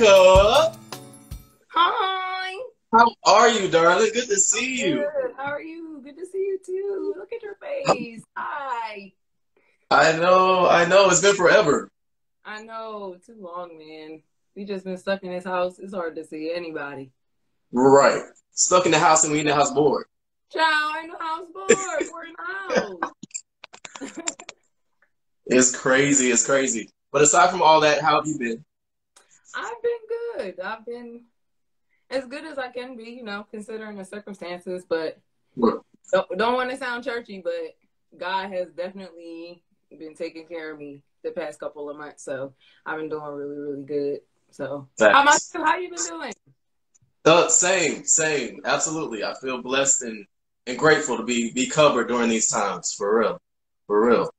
Erika. Hi. How are you, darling? Good to see you. Good. How are you? Good to see you too. Look at your face. Hi. I know. It's been forever. I know. Too long, man. We just been stuck in this house. It's hard to see anybody. Right. Stuck in the house and we in the house bored. Child, I ain't no house bored. We're in the house. It's crazy. It's crazy. But aside from all that, how have you been? I've been good. I've been as good as I can be, you know, considering the circumstances. But don't want to sound churchy, but God has definitely been taking care of me the past couple of months. So I've been doing really, really good. So how you been doing? Same. Absolutely. I feel blessed and grateful to be covered during these times. For real.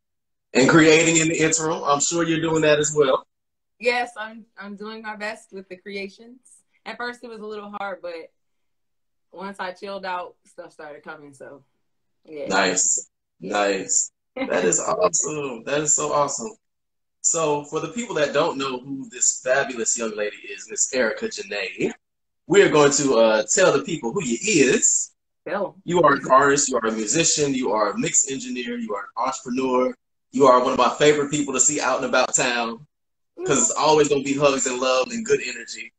And creating in the interim. I'm sure you're doing that as well. Yes, I'm doing my best with the creations. At first it was a little hard, but once I chilled out, stuff started coming. So yeah. Nice. That is awesome. That is so awesome. So for the people that don't know who this fabulous young lady is, Miss Erika JaNaé, we're going to tell the people who you is. Bill. You are an artist, you are a musician, you are a mix engineer, you are an entrepreneur, you are one of my favorite people to see out and about town, because it's always going to be hugs and love and good energy.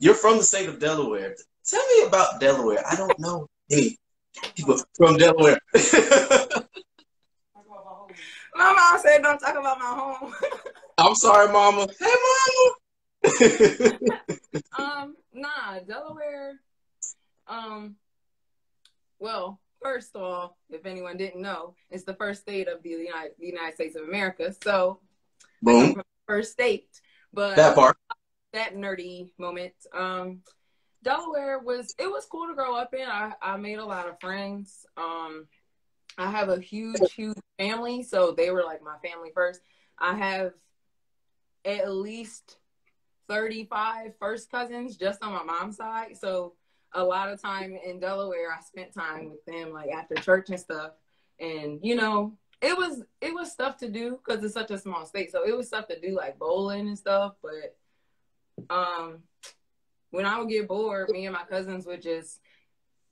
You're from the state of Delaware. Tell me about Delaware. I don't know any people from Delaware. My mom said don't talk about my home. I'm sorry, Mama. Hey, Mama. Delaware. Well, first of all, if anyone didn't know, it's the first state of the United States of America. So, boom, first state. But that part, that nerdy moment. Delaware was cool to grow up in. I made a lot of friends. I have a huge family, so they were like my family first. I have at least 35 first cousins just on my mom's side. So a lot of time in Delaware, I spent time with them, like after church and stuff. And you know, it was stuff to do because it's such a small state. So it was stuff to do like bowling and stuff. But when I would get bored, me and my cousins would just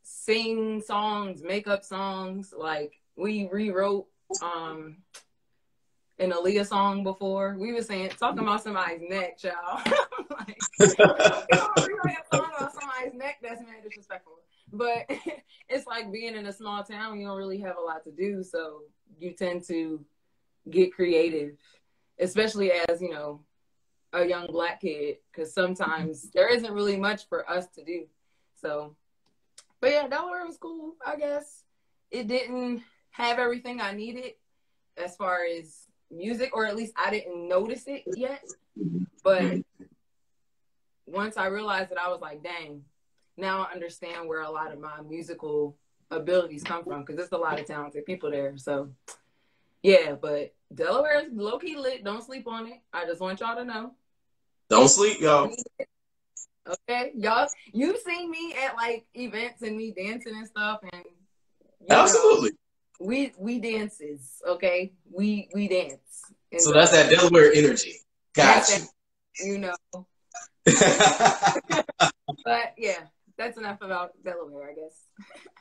sing songs, make up songs. Like we rewrote an Aaliyah song before. We were talking about somebody's neck, y'all. Like, we talking about somebody's neck, that's mad disrespectful. But it's like being in a small town, you don't really have a lot to do, so you tend to get creative, especially as, you know, a young Black kid, because sometimes there isn't really much for us to do. So, but yeah, Delaware was cool, I guess. It didn't have everything I needed as far as music, or at least I didn't notice it yet. But once I realized that, I was like, dang, now I understand where a lot of my musical abilities come from, because there's a lot of talented people there. So yeah, but Delaware is low-key lit. Don't sleep on it. I just want y'all to know. Don't sleep, y'all. Okay, y'all, you've seen me at like events and me dancing and stuff, and absolutely, know, we dances. Okay, we dance. So that's that Delaware energy. Gotcha. You know. But yeah, that's enough about Delaware, I guess.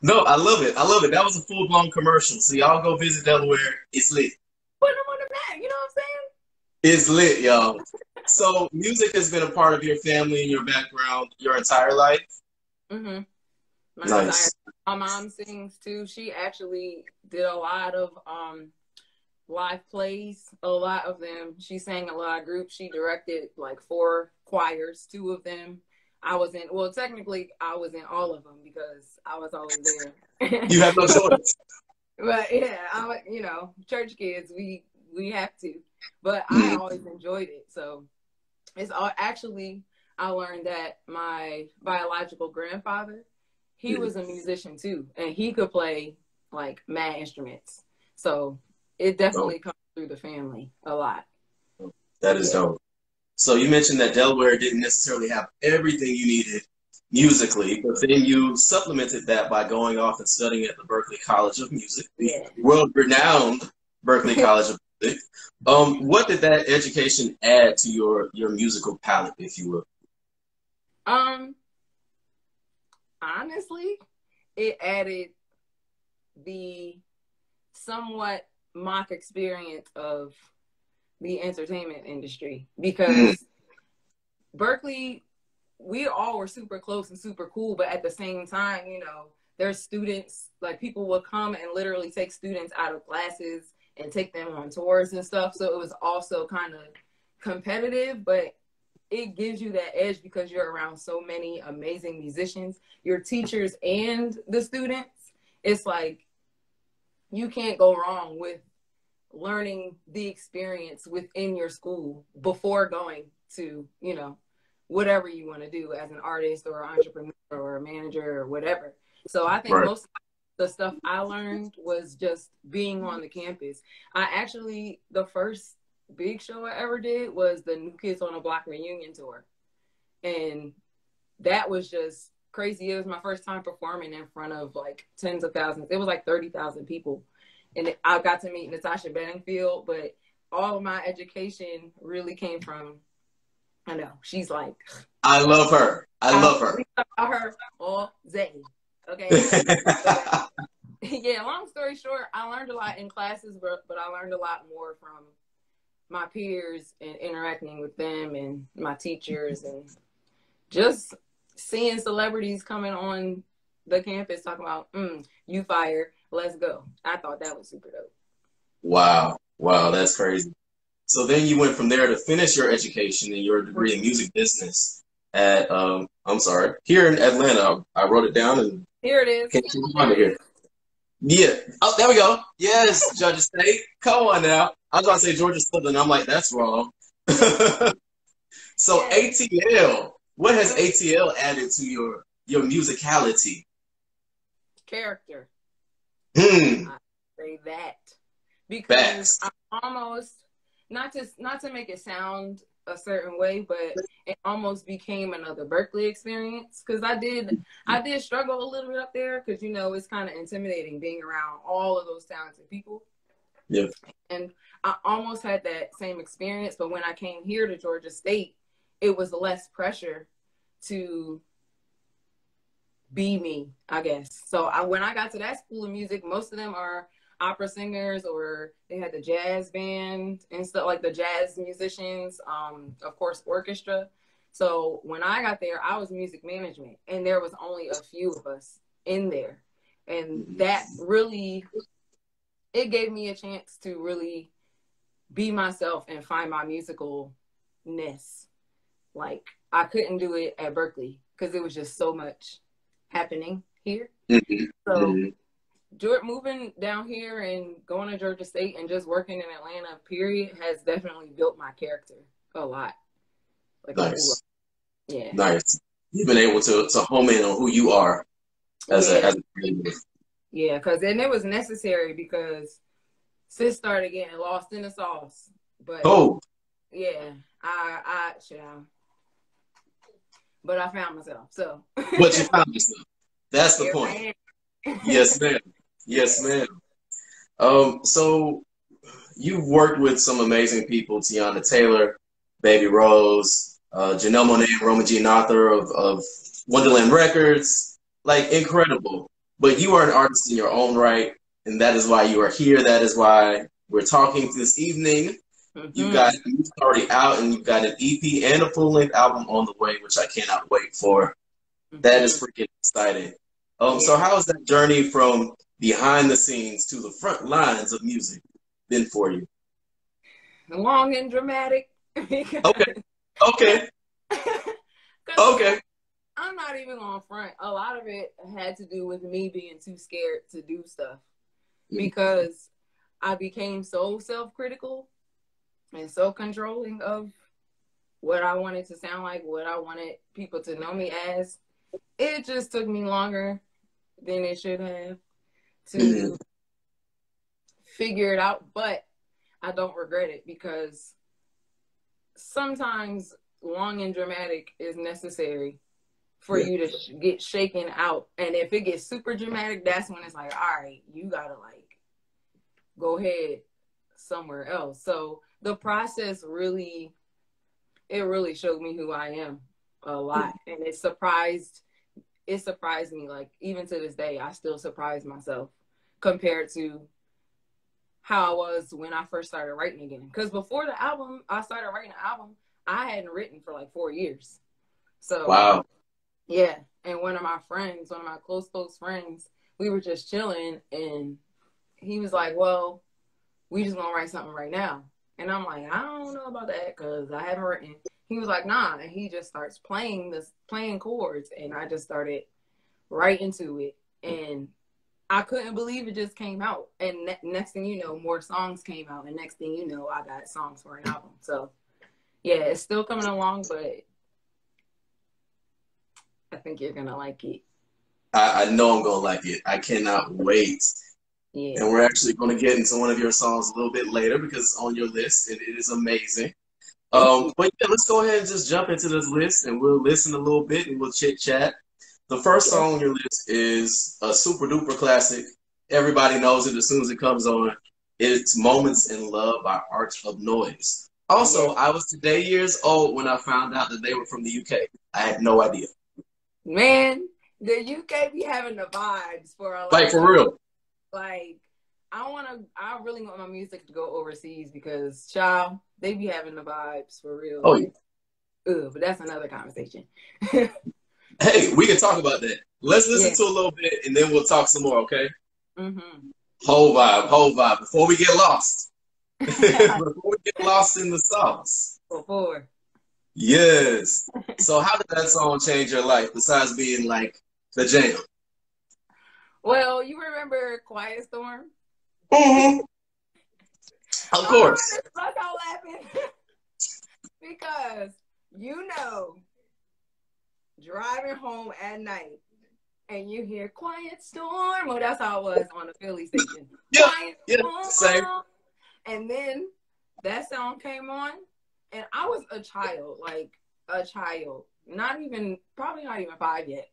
No, I love it. That was a full-blown commercial. So y'all go visit Delaware. It's lit. Put them on the map, you know what I'm saying? It's lit, y'all. So music has been a part of your family and your background your entire life? Mm-hmm. Nice. My mom sings, too. She actually did a lot of live plays, a lot of them. She sang a lot of groups. She directed, like, 4 choirs, 2 of them. I was in all of them because I was always there. You have no choice. But yeah, you know, church kids, we have to. But I always enjoyed it. So it's all actually, I learned that my biological grandfather, he was a musician too, and he could play like mad instruments. So it definitely comes through the family a lot. That is dope. So you mentioned that Delaware didn't necessarily have everything you needed musically, but then you supplemented that by going off and studying at the Berklee College of Music, the world-renowned Berklee College of What did that education add to your musical palette, if you will? Honestly, it added the somewhat mock experience of the entertainment industry, because Berklee, we all were super close and super cool, but at the same time, you know, there's students, like people will come and literally take students out of classes and take them on tours and stuff. So it was also kind of competitive, but it gives you that edge because you're around so many amazing musicians, your teachers and the students. It's like, you can't go wrong with learning the experience within your school before going to, you know, whatever you want to do as an artist or an entrepreneur or a manager or whatever. So I think most of the stuff I learned was just being on the campus. I actually, the first big show I ever did was the New Kids on the Block reunion tour. And that was just crazy. It was my first time performing in front of like tens of thousands. It was like 30,000 people. And I got to meet Natasha Bedingfield, but all of my education really came from, I know, she's like, I love her. I love her. I love her all day. Okay. Yeah, long story short, I learned a lot in classes, but I learned a lot more from my peers and interacting with them and my teachers and just seeing celebrities coming on the campus talking about, you fire, let's go. I thought that was super dope. Wow. Wow, that's crazy. So then you went from there to finish your education and your degree in music business at, I'm sorry, here in Atlanta. I wrote it down and here it is. Can't you find it here? Yeah. Oh, there we go. Yes, Georgia State. Come on now. I was about to say Georgia Southern. I'm like, that's wrong. So ATL, what has ATL added to your musicality? Character. I say that. Because I'm almost, not to make it sound a certain way, but it almost became another Berklee experience, because I did struggle a little bit up there, because you know it's kind of intimidating being around all of those talented people. Yeah. And I almost had that same experience, but when I came here to Georgia State, it was less pressure to be me, I guess. So when I got to that school of music, most of them are opera singers, or they had the jazz band and stuff, like the jazz musicians, of course, orchestra. So when I got there, I was music management, and there was only a few of us in there. And that really, it gave me a chance to really be myself and find my musicalness. Like, I couldn't do it at Berklee because it was just so much happening here. So moving down here and going to Georgia State and just working in Atlanta, period, has definitely built my character a lot. Like, nice. Yeah. Nice. You've been able to home in on who you are as a creator. Yeah, because then it was necessary, because sis started getting lost in the sauce. But yeah, but I found myself. So. But you found yourself. That's the point. Yes, ma'am. Yes, ma'am. So you've worked with some amazing people, Tiana Taylor, Baby Rose, Janelle Monae, and Roma Jean Arthur of Wonderland Records. Like, incredible. But you are an artist in your own right, and that is why you are here. That is why we're talking this evening. You've got music already out, and you've got an EP and a full-length album on the way, which I cannot wait for. That is freaking exciting. So how has that journey from behind the scenes to the front lines of music been for you? Long and dramatic. Okay. Okay. I'm not even on front. A lot of it had to do with me being too scared to do stuff, because I became so self-critical and so controlling of what I wanted to sound like, what I wanted people to know me as. It just took me longer than it should have to figure it out, but I don't regret it, because sometimes long and dramatic is necessary for you to get shaken out. And if it gets super dramatic, that's when it's like, all right, you gotta like go ahead, somewhere else. So the process really, it really showed me who I am a lot. And it surprised me. Like, even to this day, I still surprise myself compared to how I was when I first started writing again. Because before the album, I started writing an album, I hadn't written for like 4 years. So, wow. Yeah. And one of my close friends, we were just chilling, and he was like, well, we just want to write something right now. And I'm like, I don't know about that because I haven't written. He was like, nah. And he just starts playing chords. And I just started right into it. And I couldn't believe it just came out. And next thing you know, more songs came out. And next thing you know, I got songs for an album. So, yeah, it's still coming along, but I think you're going to like it. I know I'm going to like it. I cannot wait. Yeah. And we're actually going to get into one of your songs a little bit later because it's on your list, and it is amazing. But yeah, let's go ahead and just jump into this list, and we'll listen a little bit and we'll chit-chat. The first song on your list is a super-duper classic. Everybody knows it as soon as it comes on. It's Moments in Love by Arts of Noise. Also, I was today years old when I found out that they were from the UK. I had no idea. Man, the UK be having the vibes for a lot. Like, for real. Like, I really want my music to go overseas because, child, they be having the vibes for real. Oh, yeah. Ugh, but that's another conversation. Hey, we can talk about that. Let's listen to a little bit, and then we'll talk some more, okay? Mm-hmm. Whole vibe. Before we get lost. Before we get lost in the sauce. Before. Yes. So how did that song change your life besides being, like, the jam? Well, you remember Quiet Storm? Mm-hmm. Of course. I'm laughing because, you know, driving home at night and you hear Quiet Storm. Well, that's how it was on the Philly station. Yeah, Quiet Storm. Same. And then that song came on, and I was a child. Probably not even 5 yet.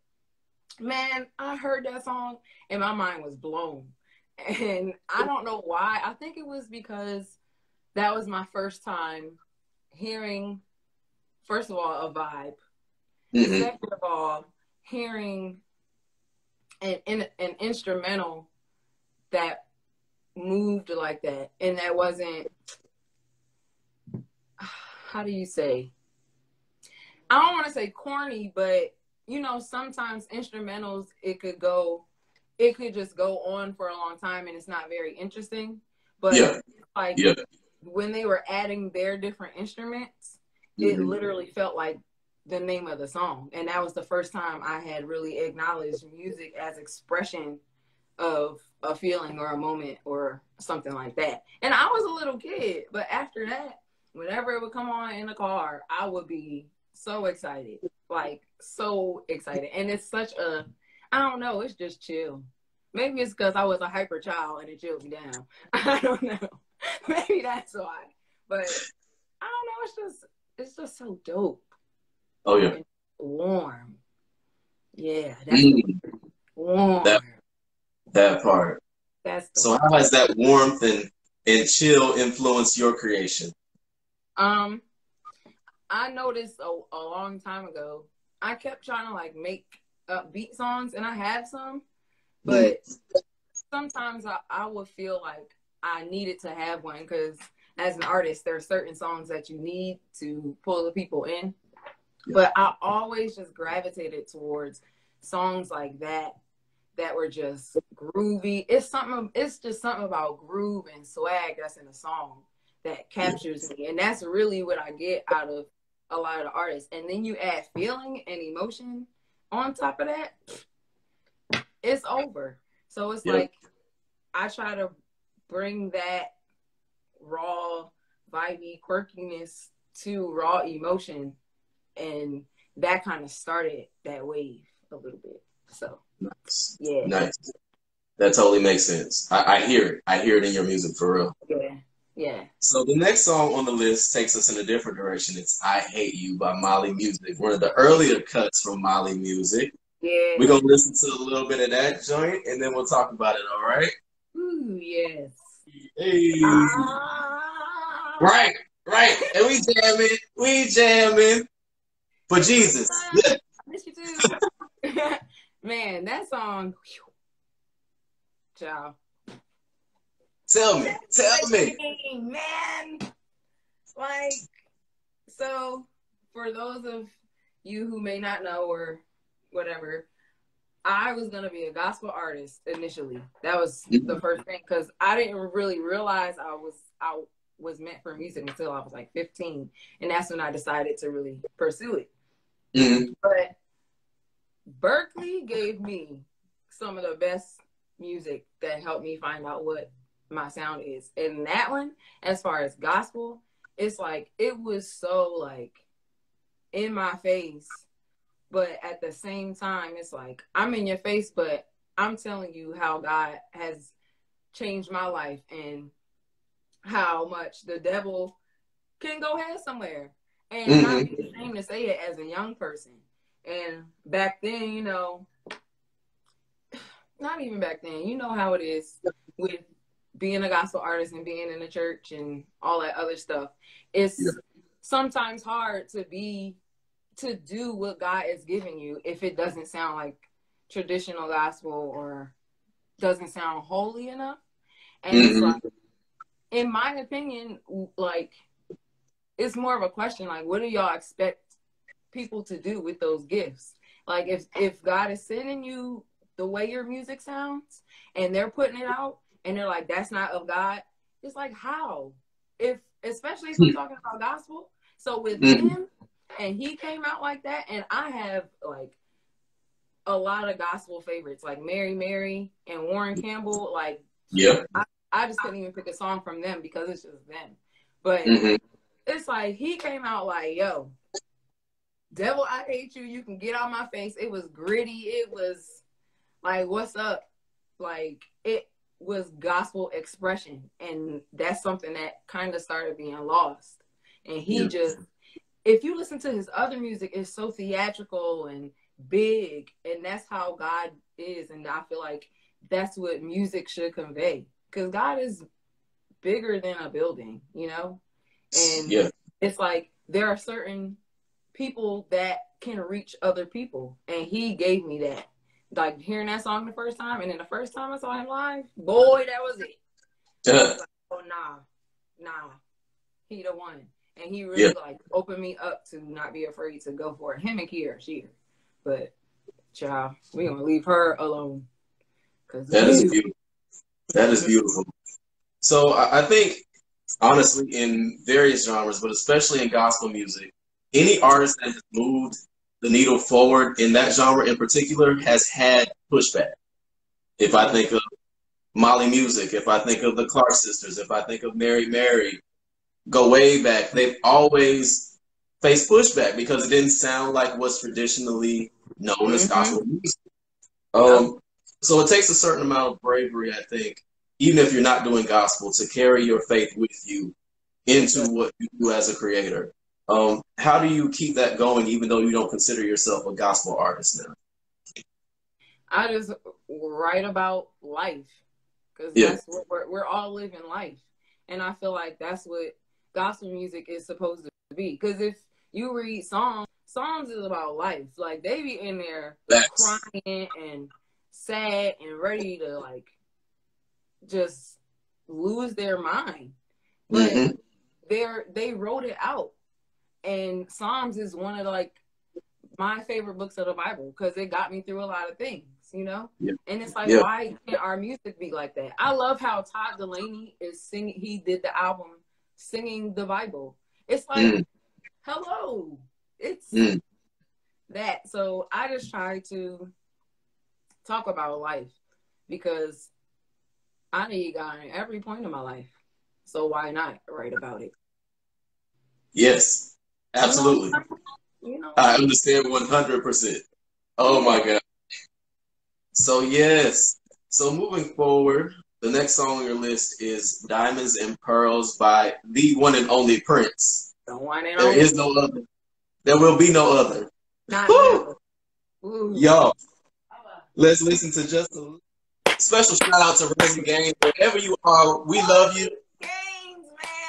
Man, I heard that song and my mind was blown. And I don't know why. I think it was because that was my first time hearing, first of all, a vibe. Mm-hmm. Second of all, hearing an instrumental that moved like that. And that wasn't, how do you say? I don't want to say corny, but you know, sometimes instrumentals, it could just go on for a long time and it's not very interesting. But when they were adding their different instruments, it literally felt like the name of the song. And that was the first time I had really acknowledged music as expression of a feeling or a moment or something like that. And I was a little kid, but after that, whenever it would come on in the car, I would be so excited. Like, so excited. And it's such a, I don't know, it's just chill. Maybe it's because I was a hyper child and it chilled me down. I don't know. Maybe that's why. But I don't know, it's just so dope. Oh yeah. And warm. Yeah. That's warm. That part. That's the so part. How has that warmth and chill influenced your creation? I noticed a long time ago, I kept trying to like make upbeat songs, and I have some, but sometimes I would feel like I needed to have one because as an artist, there are certain songs that you need to pull the people in. Yeah. But I always just gravitated towards songs like that were just groovy. It's just something about groove and swag that's in a song that captures me. And that's really what I get out of a lot of the artists. And then you add feeling and emotion on top of that, it's over. So it's like, I try to bring that raw, vibey quirkiness to raw emotion. And that kind of started that wave a little bit. So, nice. Yeah. Nice. That totally makes sense. I hear it. I hear it in your music for real. Yeah. Yeah. So the next song on the list takes us in a different direction. It's I Hate You by Mali Music, one of the earlier cuts from Mali Music. Yeah. We're going to listen to a little bit of that joint, and then we'll talk about it, all right? Ooh, yes. Hey. Right, right. And we jamming for Jesus. I miss you too. Man, that song. Ciao. Tell me. Man. Like, so for those of you who may not know or whatever, I was going to be a gospel artist initially. That was the first thing, because I didn't really realize I was meant for music until I was like 15. And that's when I decided to really pursue it. Mm-hmm. But Berklee gave me some of the best music that helped me find out what my sound is. And that one, as far as gospel, it's like, it was so like in my face. But at the same time, it's like, I'm in your face, but I'm telling you how God has changed my life and how much the devil can go ahead somewhere. And mm-hmm. not be ashamed to say it as a young person. And back then, you know, not even back then, you know how it is with being a gospel artist and being in the church and all that other stuff. It's sometimes hard to do what God is giving you if it doesn't sound like traditional gospel or doesn't sound holy enough. And mm-hmm. it's like, in my opinion, like, it's more of a question, like, what do y'all expect people to do with those gifts? Like, if God is sending you the way your music sounds and they're putting it out and they're like, that's not of God, it's like, how? Especially if we're talking about gospel. So with mm-hmm. him, and he came out like that, and I have like a lot of gospel favorites, like Mary Mary and Warren Campbell. Like, yeah, I just couldn't even pick a song from them because it's just them. But mm-hmm. it's like he came out like, "Yo, devil, I hate you. You can get out my face." It was gritty. It was like, "What's up?" Like, it was gospel expression, and that's something that kind of started being lost. And he just. If you listen to his other music, it's so theatrical and big, and that's how God is, and I feel like that's what music should convey, because God is bigger than a building, you know? And it's like, there are certain people that can reach other people, and he gave me that. Like, hearing that song the first time, and then the first time I saw him live, boy, that was it. I was like, oh, nah, he the one. And he really like opened me up to not be afraid to go for it. Him and Kier, but child, we gonna leave her alone. That is beautiful. So I think honestly, in various genres, but especially in gospel music, any artist that has moved the needle forward in that genre in particular has had pushback. If I think of Mali Music, if I think of the Clark Sisters, if I think of Mary Mary. Go way back, they've always faced pushback because it didn't sound like what's traditionally known as gospel music. So it takes a certain amount of bravery, I think, even if you're not doing gospel, to carry your faith with you into what you do as a creator. How do you keep that going even though you don't consider yourself a gospel artist now? I just write about life because that's what we're all living life. And I feel like that's what gospel music is supposed to be. Because if you read Psalms, Psalms is about life. Like, they be in there crying and sad and ready to, like, just lose their mind. But they wrote it out. And Psalms is one of, like, my favorite books of the Bible because it got me through a lot of things, you know? Yeah. And it's like, why can't our music be like that? I love how Todd Delaney is singing. He did the album singing the Bible. It's like, hello. It's that. So I just try to talk about life because I need God in every point of my life. So why not write about it? Yes, absolutely. You know, I understand 100%. Oh my God. So yes. So moving forward, the next song on your list is Diamonds and Pearls by the one and only Prince. The one and only. There is no other. There will be no other. Not Woo! Y'all, let's listen to just a Special shout out to Rosie Gaines. Wherever you are, we love you.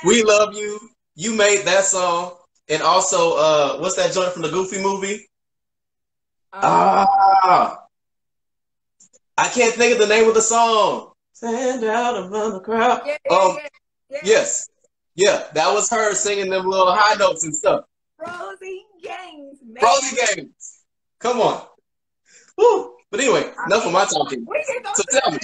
We love you. You made that song. And also, what's that joint from the Goofy movie? I can't think of the name of the song. Stand out among the crowd. Yeah, yeah, yeah. Yes. Yeah, that was her singing them little high notes and stuff. Rosie Gaines, man. Rosie Gaines. Come on. Woo. But anyway, enough of my talking. We can go so tell me.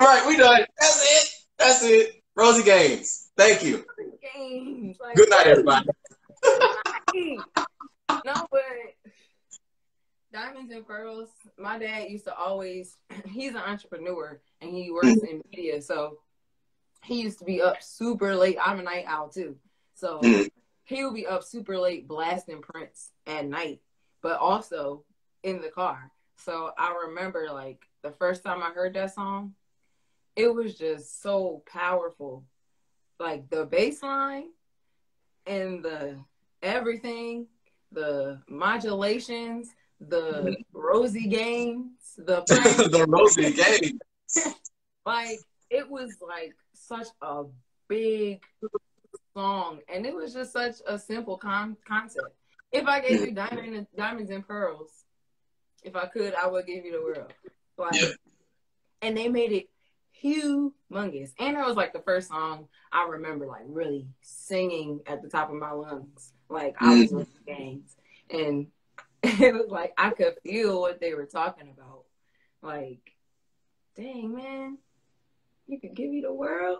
All right, we done. That's it. That's it. Rosie Gaines. Thank you. Rosie Gaines. Like, good night, everybody. No, but Diamonds and Pearls, my dad used to always, he's an entrepreneur and he works in media, so he used to be up super late. I'm a night owl too. So he would be up super late blasting Prince at night, but also in the car. So I remember like the first time I heard that song, it was just so powerful. Like the bass line and the everything, the modulations, the Rosie Gaines, the Rosie Gaines. Like it was like such a big song, and it was just such a simple concept. If I gave you Diamonds and Pearls, if I could, I would give you the world. Like, and they made it humongous. And that was like the first song I remember like really singing at the top of my lungs. Like I was with the gangs, and it was like I could feel what they were talking about. Like, dang man, you could give me the world.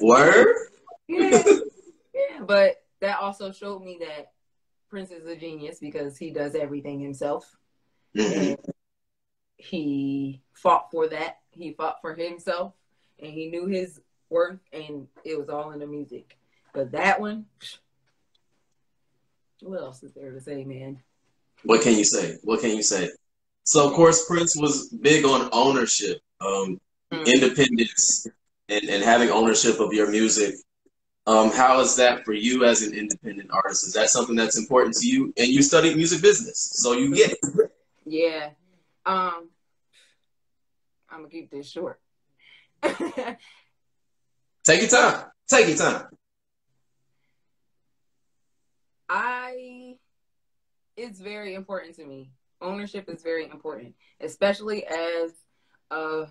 Word? Yeah. Yeah. But that also showed me that Prince is a genius because he does everything himself. And he fought for that. He fought for himself and he knew his worth, and it was all in the music. But that one, what else is there to say, man? What can you say? What can you say? So of course Prince was big on ownership. Independence and having ownership of your music. How is that for you as an independent artist? Is that something that's important to you? And you studied music business, so you get it. Yeah. I'm gonna keep this short. Take your time. Take your time. It's very important to me. Ownership is very important, especially as a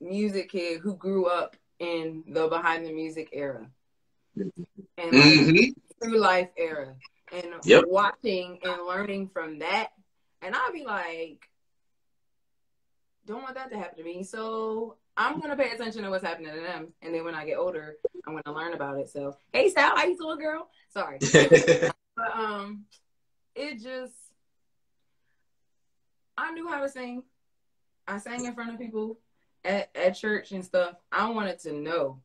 music kid who grew up in the behind the music era and like through life era, and watching and learning from that. And I'll be like, don't want that to happen to me, so I'm gonna pay attention to what's happening to them, and then when I get older I'm gonna learn about it. So hey Sal, how you doing, girl? Sorry. But it just, I knew how to sing. I sang in front of people at church and stuff. I wanted to know,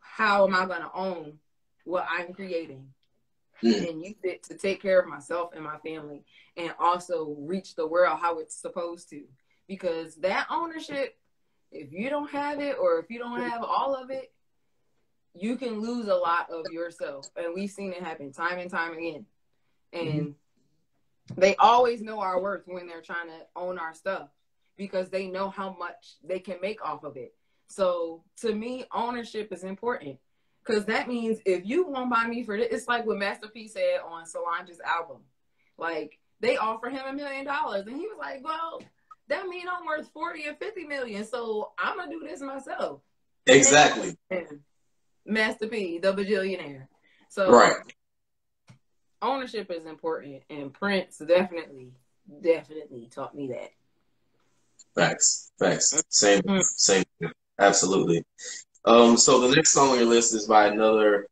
how am I going to own what I'm creating and use it to take care of myself and my family, and also reach the world how it's supposed to? Because that ownership, if you don't have it, or if you don't have all of it, you can lose a lot of yourself. And we've seen it happen time and time again. And they always know our worth when they're trying to own our stuff, because they know how much they can make off of it. So to me, ownership is important, because that means if you won't buy me for this, it's like what Master P said on Solange's album. Like they offered him $1 million and he was like, well, that means I'm worth 40 or 50 million. So I'm going to do this myself. Exactly. Master P, the bajillionaire. So right. Ownership is important. And Prince definitely taught me that. Facts, facts. Same, same. Absolutely. So the next song on your list is by another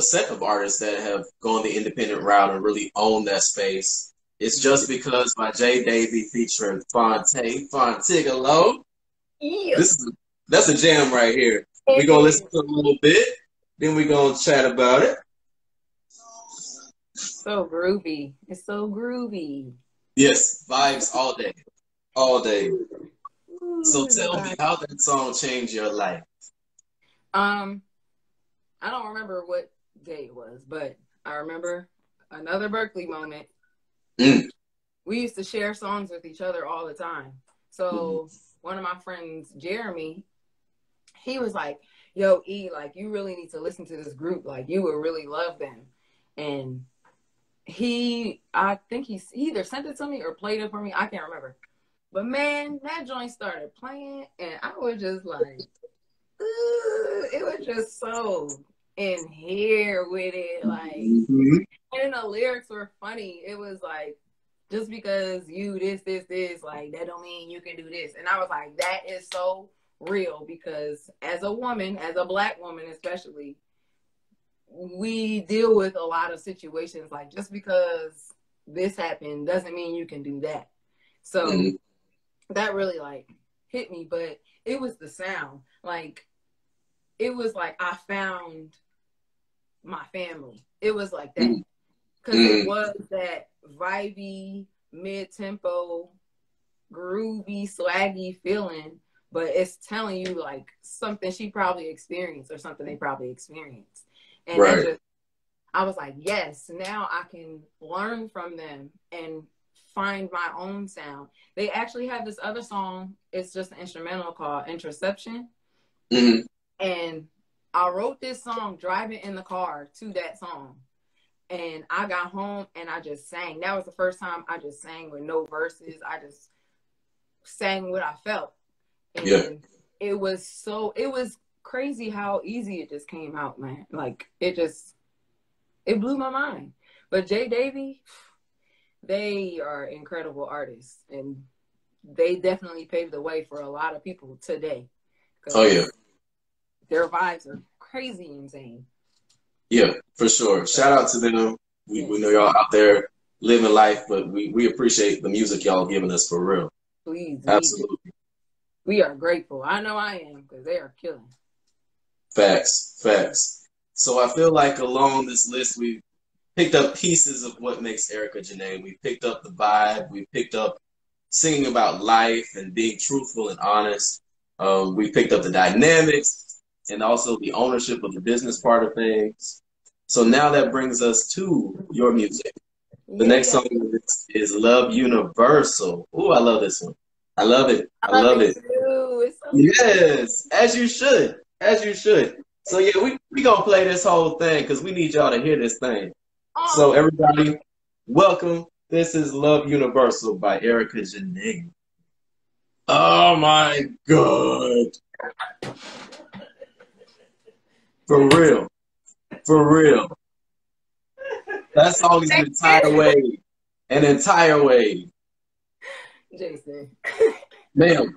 set of artists that have gone the independent route and really owned that space. It's Just Because by J. Davey featuring Fontigolo. Yeah. That's a jam right here. We're going to listen to it a little bit, then we're going to chat about it. So groovy. It's so groovy. Yes, vibes all day. All day. So tell me, how that song changed your life? I don't remember what day it was, but I remember another Berklee moment. we used to share songs with each other all the time. So one of my friends, Jeremy, he was like, yo, E, like, you really need to listen to this group. Like, you would really love them. And he, I think he either sent it to me or played it for me. I can't remember. But, man, that joint started playing, and I was just like, it was just so in here with it. Like, and the lyrics were funny. It was like, just because you this, like, that don't mean you can do this. And I was like, that is so real, because as a woman, as a Black woman especially, we deal with a lot of situations like, just because this happened doesn't mean you can do that. So that really like hit me. But it was the sound, like, it was like I found my family. It was like that, because it was that vibey, mid-tempo, groovy, swaggy feeling. But it's telling you, like, something she probably experienced or something they probably experienced. And I was like, yes, now I can learn from them and find my own sound. They actually have this other song. It's just an instrumental called Interception. And I wrote this song driving in the car to that song. And I got home and I just sang. That was the first time I just sang with no verses. I just sang what I felt. And it was so, it was crazy how easy it just came out, man. Like, it just, it blew my mind. But J. Davey, they are incredible artists, and they definitely paved the way for a lot of people today. Oh, yeah. Their vibes are crazy insane. Yeah, for sure. Shout out to them. We know y'all out there living life, but we appreciate the music y'all giving us for real. Please. Absolutely. We are grateful. I know I am, because they are killing. Facts, facts. So I feel like along this list, we've picked up pieces of what makes Erika JaNaé. We picked up the vibe. We picked up singing about life and being truthful and honest. We picked up the dynamics and also the ownership of the business part of things. So now that brings us to your music. The next song is Love Universal. Ooh, I love this one. I love it. I love it. It's so good. As you should. As you should. So, yeah, we going to play this whole thing because we need y'all to hear this thing. Oh. So, everybody, welcome. This is Love Universal by Erika JaNaé. Oh, my God. For real. For real. That song is an entire wave. Jason. Ma'am.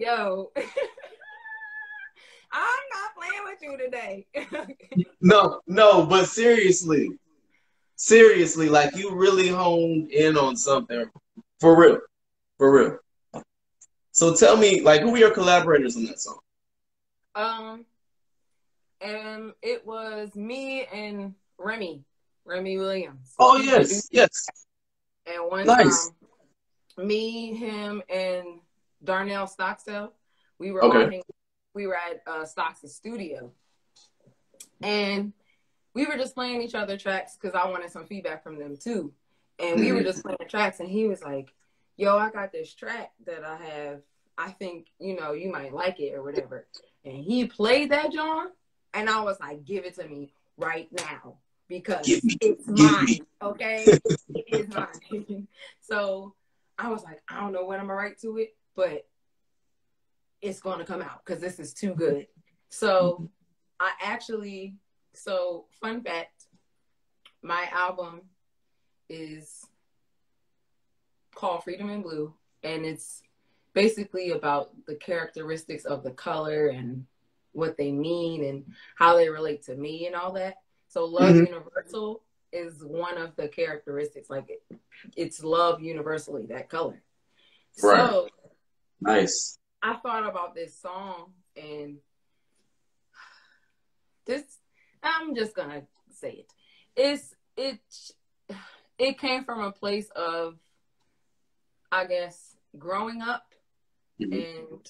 Yo. I'm not playing with you today. No, but seriously, like, you really honed in on something. For real. So tell me, like, who were your collaborators on that song? It was me and Remy Williams. Oh, yes. And one time, me, him, and Darnell Stockdale, we were at Stock's studio. And we were just playing each other tracks because I wanted some feedback from them, too. And we were just playing tracks, and he was like, yo, I got this track that I have. I think, you know, you might like it or whatever. And he played that, John, and I was like, give it to me right now. Because it's mine, okay? It is mine. So I was like, I don't know when I'm going to write to it, but it's going to come out because this is too good. So I actually, fun fact, my album is called Freedom in Blue, and it's basically about the characteristics of the color and what they mean and how they relate to me and all that. So love universal is one of the characteristics. Like, it's love universally, that color. Right. So, nice. I thought about this song, and I'm just going to say it. It came from a place of, I guess, growing up and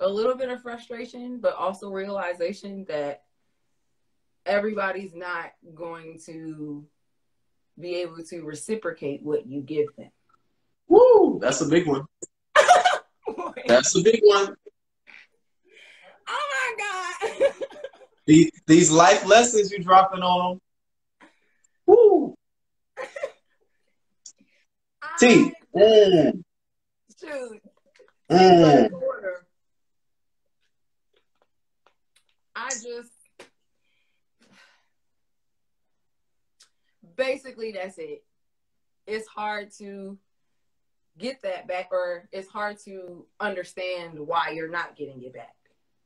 a little bit of frustration, but also realization that everybody's not going to be able to reciprocate what you give them. Woo! That's a big one. That's a big one. Oh my God. These life lessons you dropping on them. Woo! T. Mm. Shoot. Mm. I just basically that's it. It's hard to get that back, or it's hard to understand why you're not getting it back.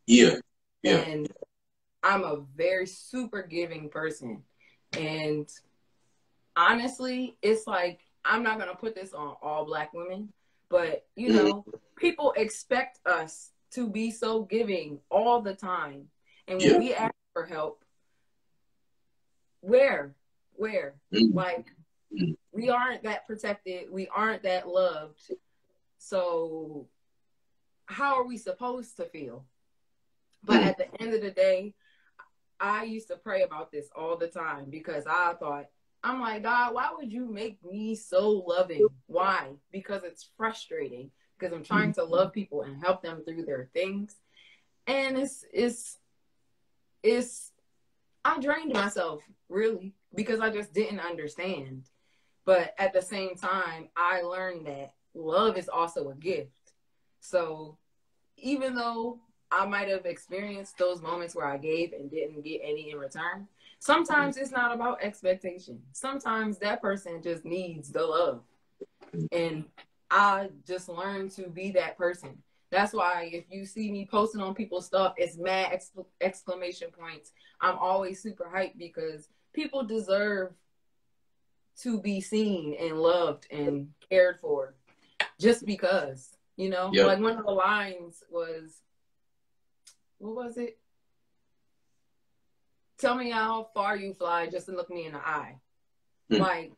Yeah. Yeah. And I'm a very super giving person. And honestly, it's like, I'm not going to put this on all Black women, but you know, people expect us to be so giving all the time. And when we ask for help, where? Like, we aren't that protected. We aren't that loved. So how are we supposed to feel? But at the end of the day, I used to pray about this all the time, because I thought, I'm like, God, why would you make me so loving? Why? Because it's frustrating, because I'm trying to love people and help them through their things. And I drained myself, really, because I just didn't understand. But at the same time, I learned that love is also a gift. So even though I might have experienced those moments where I gave and didn't get any in return, sometimes it's not about expectation. Sometimes that person just needs the love. And I just learned to be that person. That's why if you see me posting on people's stuff, it's mad exclamation points. I'm always super hyped, because people deserve to be seen and loved and cared for, just because, you know? Yep. Like, one of the lines was, what was it? Tell me how far you fly just to look me in the eye. Like,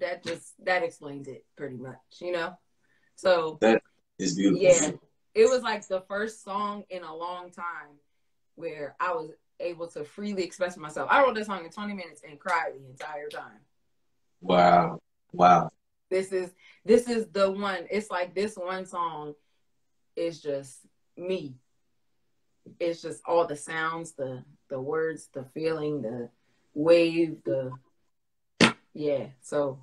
that explains it pretty much, you know? So that is beautiful. Yeah. It was like the first song in a long time where I was able to freely express myself. I wrote this song in 20 minutes and cried the entire time. Wow. Wow. This is the one. It's like this one song is just me. It's just all the sounds, the words, the feeling, the wave, so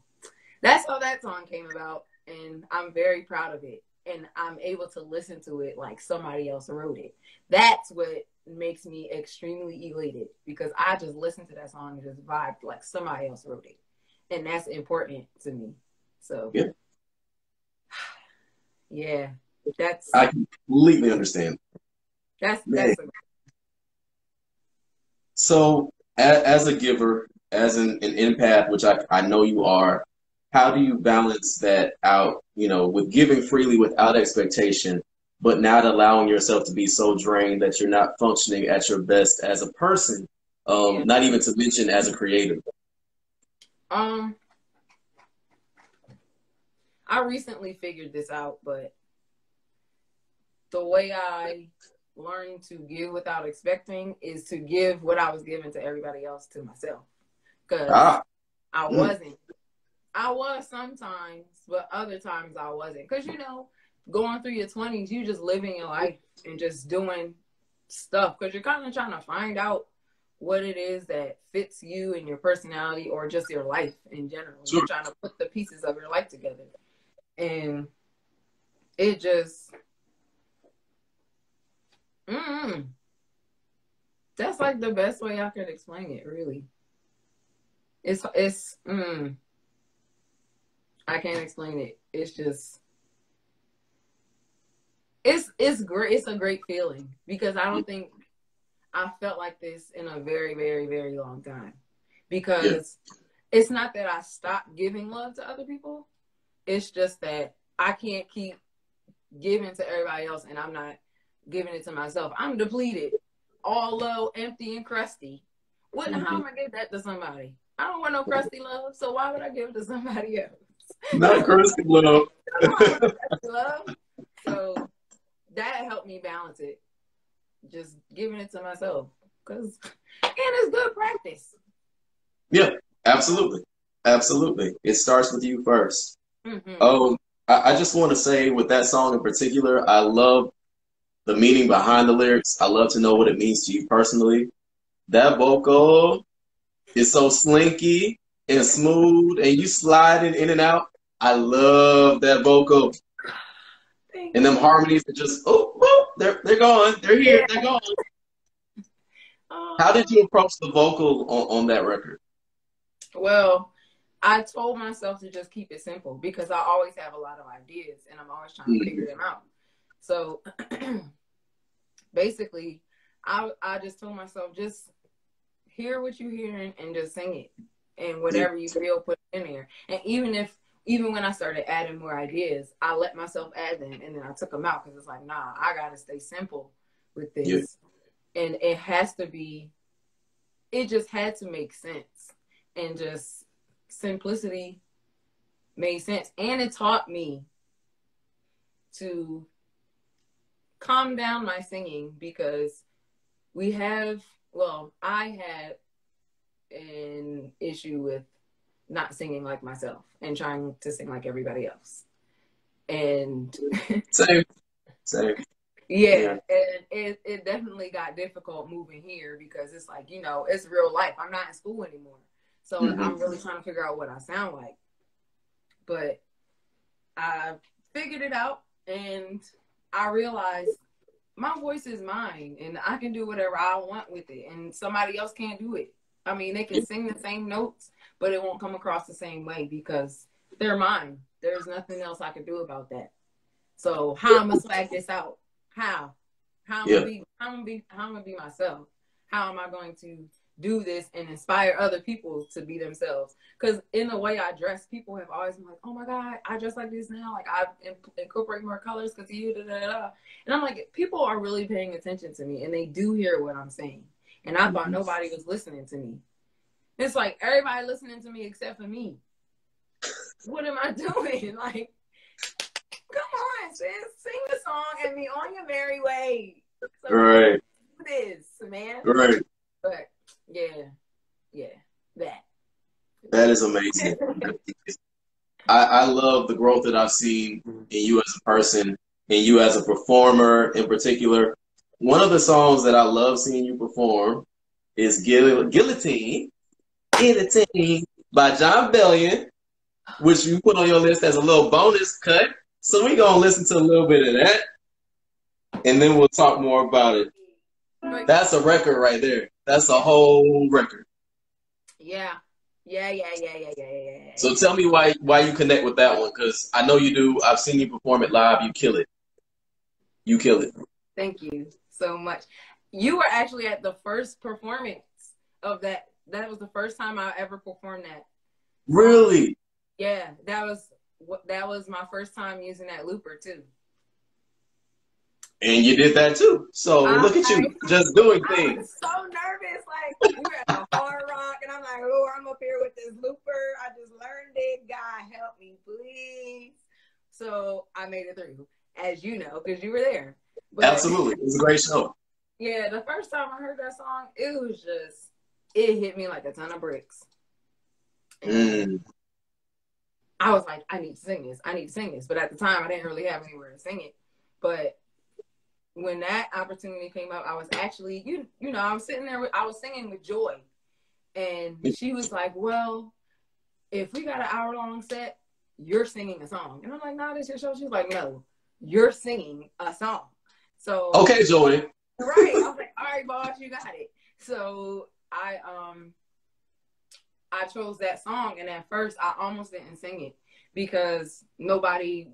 that's how that song came about, and I'm very proud of it, and I'm able to listen to it like somebody else wrote it. That's what makes me extremely elated, because I just listened to that song and just vibed like somebody else wrote it, and that's important to me. So yeah, that's, I completely understand. That's so, as a giver, as an empath, which I know you are, how do you balance that out, you know, with giving freely without expectation, but not allowing yourself to be so drained that you're not functioning at your best as a person, not even to mention as a creator? I recently figured this out, but the way I learned to give without expecting is to give what I was giving to everybody else to myself. Because I wasn't. I was sometimes, but other times I wasn't. Because, you know, going through your 20s, you just living your life and just doing stuff. Because you're kind of trying to find out what it is that fits you and your personality, or just your life in general. Sure. You're trying to put the pieces of your life together. And it just... That's like the best way I could explain it, really. It's I can't explain it. It's just, it's great. It's a great feeling, because I don't think I felt like this in a very, very, very long time, because it's not that I stopped giving love to other people. It's just that I can't keep giving to everybody else and I'm not giving it to myself. I'm depleted, all low, empty, and crusty. What? How am I gonna give that to somebody? I don't want no crusty love, so why would I give it to somebody else? Not crusty love. I don't want no crusty love. So that helped me balance it, just giving it to myself, because it's good practice. Yeah, absolutely. Absolutely. It starts with you first. Mm-hmm. I just want to say with that song in particular, I love the meaning behind the lyrics. I love to know what it means to you personally. That vocal is so slinky and smooth, and you sliding in and out. I love that vocal. Thank and them you. Harmonies are just, oh, they're gone. They're here. Yeah. They're gone. How did you approach the vocal on that record? Well, I told myself to just keep it simple because I always have a lot of ideas and I'm always trying to figure them out. So basically, I just told myself, just hear what you're hearing and just sing it. And whatever you feel, put in there. And even when I started adding more ideas, I let myself add them and then I took them out because it's like, nah, I got to stay simple with this. Yes. And it just had to make sense. And just simplicity made sense. And it taught me to calm down my singing because I had an issue with not singing like myself and trying to sing like everybody else. And same. Yeah, and it definitely got difficult moving here because it's like, you know, it's real life. I'm not in school anymore. So I'm really trying to figure out what I sound like. But I figured it out and I realized my voice is mine and I can do whatever I want with it and somebody else can't do it. I mean, they can sing the same notes, but it won't come across the same way because they're mine. There's nothing else I can do about that. So how am I going to swag this out? How am I be myself? How am I going to do this and inspire other people to be themselves? Because in the way I dress, people have always been like, "Oh my God, I dress like this now. Like I incorporate more colors because you da da da." And I'm like, people are really paying attention to me, and they do hear what I'm saying. And I thought nobody was listening to me. It's like everybody listening to me except for me. What am I doing? Like, come on, sis, sing the song and be on your merry way. So right. Do this, man. Right. But yeah, that. That is amazing. I love the growth that I've seen in you as a person, in you as a performer in particular. One of the songs that I love seeing you perform is Guillotine by John Bellion, which you put on your list as a little bonus cut. So we're going to listen to a little bit of that, and then we'll talk more about it. That's a record right there. That's a whole record. Yeah. So tell me why you connect with that one, because I know you do. I've seen you perform it live. You kill it. You kill it. Thank you so much. You were actually at the first performance of that. That was the first time I ever performed that. Really? Yeah, that was my first time using that looper too. And you did that too. So look at you, just doing things. I was so nervous, like we were at a Hard Rock, and I'm like, oh, I'm up here with this looper. I just learned it. God help me, please. So I made it through, as you know, because you were there. But absolutely. It was a great show. Yeah, the first time I heard that song, it hit me like a ton of bricks. And I was like, I need to sing this. But at the time, I didn't really have anywhere to sing it. But when that opportunity came up, I was actually, you know, I was sitting there, I was singing with Joy. And she was like, well, if we got an hour-long set, you're singing a song. And I'm like, no, this is your show. She's like, no, you're singing a song. So okay, Joy. Right. I was like, all right, boss, you got it. So I chose that song, and at first I almost didn't sing it because nobody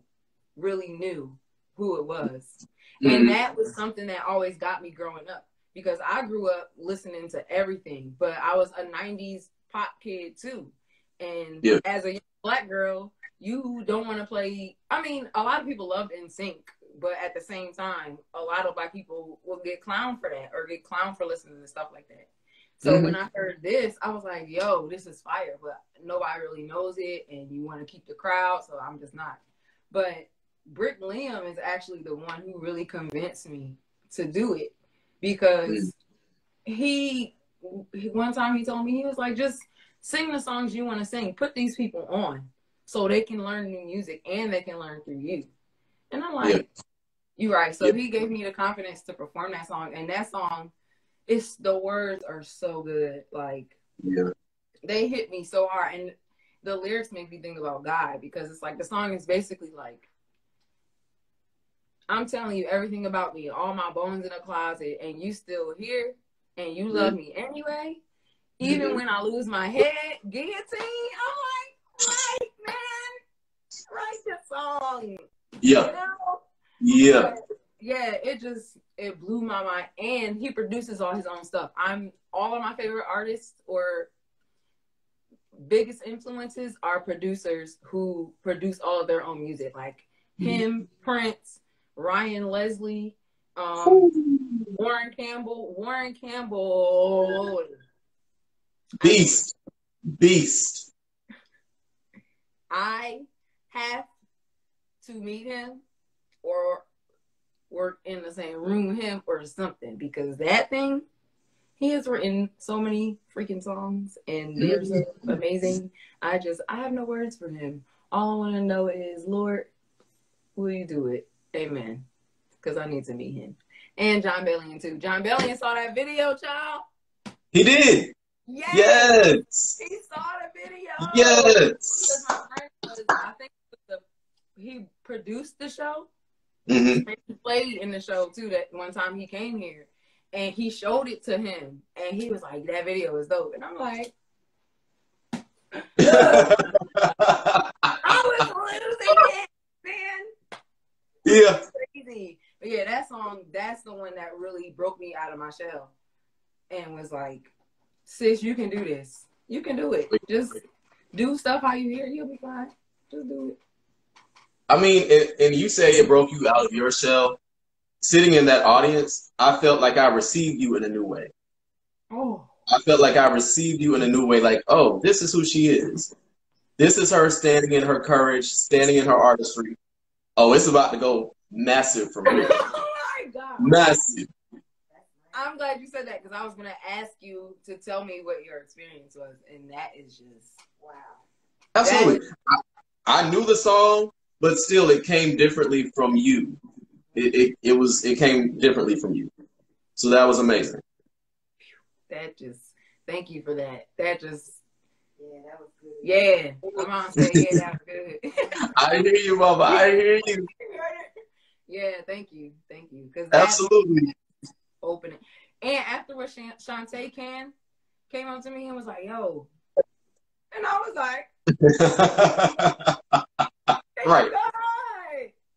really knew who it was. And that was something that always got me growing up because I grew up listening to everything, but I was a 90s pop kid too. And as a young Black girl, you don't want to play. I mean, a lot of people love NSYNC, but at the same time, a lot of Black people will get clowned for that or get clowned for listening to stuff like that. So when I heard this, I was like, yo, this is fire, but nobody really knows it, and you want to keep the crowd, so I'm just not. But Brick Liam is actually the one who really convinced me to do it because he one time he told me, he was like, just sing the songs you want to sing, put these people on so they can learn new music and they can learn through you. And I'm like, you're right. So he gave me the confidence to perform that song, and that song, it's, the words are so good. Like, they hit me so hard, and the lyrics make me think about God, because it's like, the song is basically like, I'm telling you everything about me, all my bones in a closet, and you still here, and you love me anyway. Even when I lose my head, guillotine, I'm like, right, man, write this song. You know? But yeah, it blew my mind. And he produces all his own stuff. All of my favorite artists or biggest influences are producers who produce all of their own music, like him, Prince, Ryan Leslie, Warren Campbell. Warren Campbell. Beast. Beast. I have to meet him or work in the same room with him or something, because that thing, he has written so many freaking songs and they're so amazing. I have no words for him. All I want to know is, Lord, will you do it? Amen. Because I need to meet him. And John Bellion too. John Bellion saw that video, child. He did. Yes. He saw the video. Yes. My friend was, I think he produced the show. And he played in the show too. That one time he came here, and he showed it to him, and he was like, "That video is dope." And I'm like, I was losing it, man. Yeah. It was crazy. But yeah, that song, that's the one that really broke me out of my shell, and was like, "Sis, you can do this. You can do it. Just do stuff how you hear. You'll be fine. Just do it." I mean, and you say it broke you out of your shell. Sitting in that audience, I felt like I received you in a new way. Oh. I felt like I received you in a new way. Like, oh, this is who she is. This is her standing in her courage, standing in her artistry. Oh, it's about to go massive for me. Oh, my God. Massive. I'm glad you said that, because I was going to ask you to tell me what your experience was, and that is just, wow. Absolutely. I knew the song. But still, it came differently from you. It came differently from you. So that was amazing. That just, thank you for that. That just, yeah, that was good. Yeah, my mom said, yeah, that was good. I hear you, mama. I hear you. Yeah, thank you, thank you. Absolutely. Open it. And afterwards, Shantae came up to me and was like, "Yo," and I was like. Right.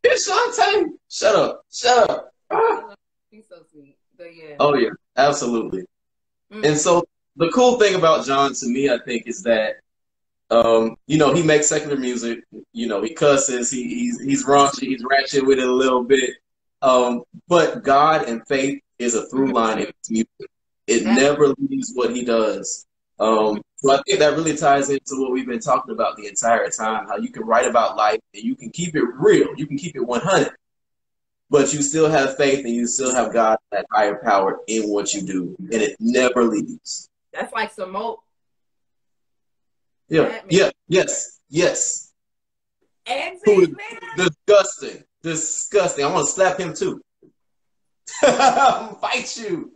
It's Shantae. Shut up. Shut up. She's so sweet. But yeah. Oh yeah, absolutely. And so the cool thing about John, to me, I think, is that you know, he makes secular music. You know, he cusses. He's raunchy. He's ratchet with it a little bit. But God and faith is a through line in his music. It never leaves what he does. So I think that really ties into what we've been talking about the entire time, how you can write about life and you can keep it real, you can keep it 100, but you still have faith and you still have God, that higher power, in what you do, and it never leaves. That's like some moat. Yeah, yeah, yes, yes. Exit, man. Disgusting, disgusting. I want to slap him too. Fight you.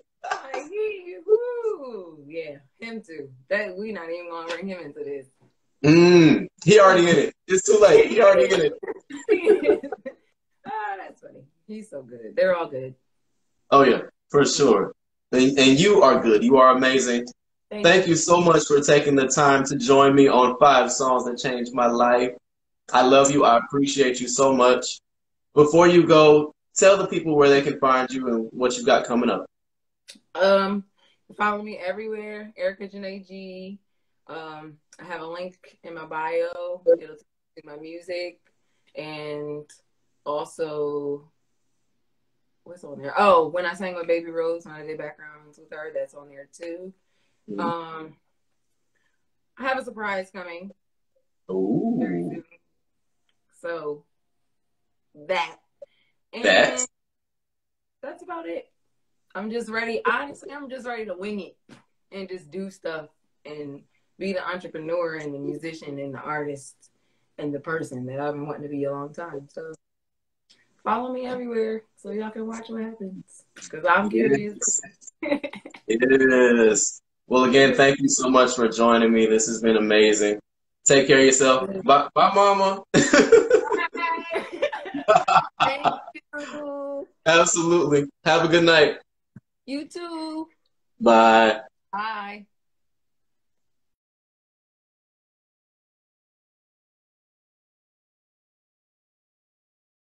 Yeah, him too. That we not even gonna bring him into this. He already in it. It's too late. He already in it. Oh, that's funny. He's so good. They're all good. Oh yeah, for sure. And you are good. You are amazing. Thank you so much for taking the time to join me on 5 Songs That Changed My Life. I love you. I appreciate you so much. Before you go, tell the people where they can find you and what you've got coming up. Follow me everywhere, Erika JaNaé G. I have a link in my bio. It'll take you to my music. And also, what's on there? Oh, when I sang with Baby Rose, when I did backgrounds with her, that's on there too. I have a surprise coming. Ooh. So, that. And that's about it. I'm just ready. Honestly, I'm just ready to wing it and just do stuff and be the entrepreneur and the musician and the artist and the person that I've been wanting to be a long time. So follow me everywhere so y'all can watch what happens, because I'm curious. Yes. Well, again, thank you so much for joining me. This has been amazing. Take care of yourself. Bye, bye, mama. Thank you. Absolutely. Have a good night. You too. Bye. Bye.